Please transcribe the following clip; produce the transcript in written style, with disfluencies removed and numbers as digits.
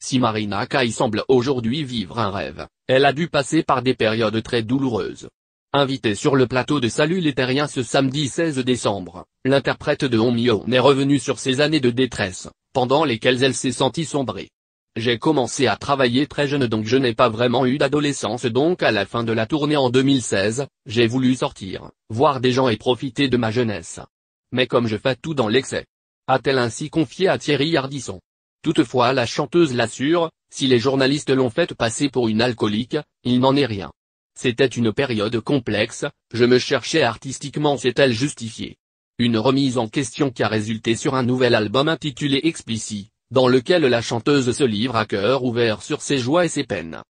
Si Marina Kaye semble aujourd'hui vivre un rêve, elle a dû passer par des périodes très douloureuses. Invitée sur le plateau de Salut les Terriens ce samedi 16 décembre, l'interprète de On My Own est revenue sur ses années de détresse, pendant lesquelles elle s'est sentie sombrer. J'ai commencé à travailler très jeune donc je n'ai pas vraiment eu d'adolescence donc à la fin de la tournée en 2016, j'ai voulu sortir, voir des gens et profiter de ma jeunesse. Mais comme je fais tout dans l'excès. A-t-elle ainsi confié à Thierry Ardisson. Toutefois la chanteuse l'assure, si les journalistes l'ont fait passer pour une alcoolique, il n'en est rien. C'était une période complexe, je me cherchais artistiquement s'est-elle justifiée. Une remise en question qui a résulté sur un nouvel album intitulé Explicit, dans lequel la chanteuse se livre à cœur ouvert sur ses joies et ses peines.